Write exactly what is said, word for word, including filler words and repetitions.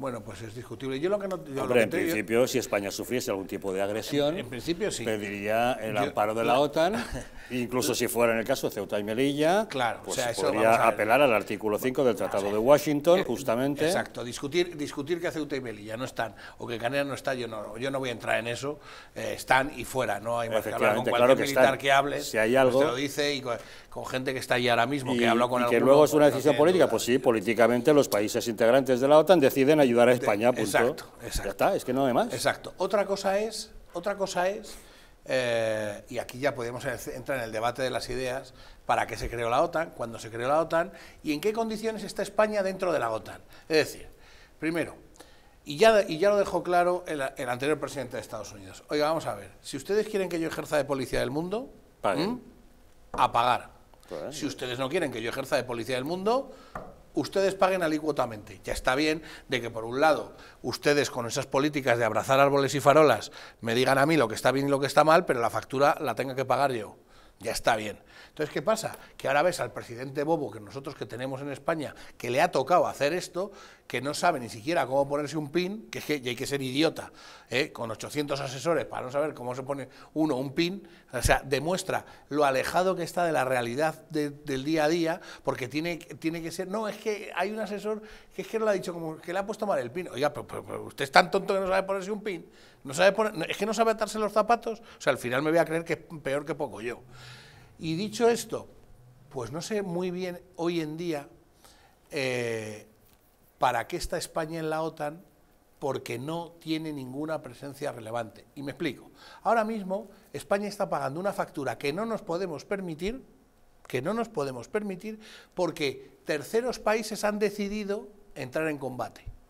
Bueno, pues es discutible. Yo lo que no, yo Hombre, lo que en te, principio, yo... si España sufriese algún tipo de agresión, en, en principio sí. Pediría el yo, amparo de la OTAN, incluso si fuera en el caso de Ceuta y Melilla, claro, pues o sea, podría apelar al artículo cinco del Tratado o sea, de Washington, eh, justamente. Exacto, discutir, discutir que Ceuta y Melilla no están, o que Canarias no está, yo no, yo no voy a entrar en eso, eh, están y fuera, no hay más que hablar con cualquier claro que militar están. que hables, si hay algo, pues te lo dice, y con, con gente que está allí ahora mismo, y, que habla con y que alguno, luego es una decisión no política, duda. pues sí, políticamente los países integrantes de la OTAN deciden ayudar a España, punto. Exacto, exacto. Ya está, es que no hay más. Exacto. Otra cosa es, otra cosa es eh, y aquí ya podemos entrar en el debate de las ideas, para qué se creó la OTAN, cuándo se creó la OTAN y en qué condiciones está España dentro de la OTAN. Es decir, primero, y ya, y ya lo dejó claro el, el anterior presidente de Estados Unidos, oiga, vamos a ver, si ustedes quieren que yo ejerza de policía del mundo, ¿Mm? a pagar. Pues, si ustedes no quieren que yo ejerza de policía del mundo... ustedes paguen alícuotamente. Ya está bien de que, por un lado, ustedes con esas políticas de abrazar árboles y farolas me digan a mí lo que está bien y lo que está mal, pero la factura la tenga que pagar yo. Ya está bien. Entonces, ¿qué pasa? Que ahora ves al presidente bobo que nosotros que tenemos en España, que le ha tocado hacer esto, que no sabe ni siquiera cómo ponerse un PIN, que es que ya hay que ser idiota, ¿eh? con ochocientos asesores para no saber cómo se pone uno un PIN, o sea, demuestra lo alejado que está de la realidad de, del día a día, porque tiene, tiene que ser, no, es que hay un asesor que es que no lo ha dicho, como que le ha puesto mal el PIN, oiga, pero, pero, pero usted es tan tonto que no sabe ponerse un PIN, no sabe poner, es que no sabe atarse los zapatos, o sea, al final me voy a creer que es peor que Pocoyo. Y dicho esto, pues no sé muy bien hoy en día eh, para qué está España en la OTAN, porque no tiene ninguna presencia relevante. Y me explico. Ahora mismo España está pagando una factura que no nos podemos permitir, que no nos podemos permitir, porque terceros países han decidido entrar en combate.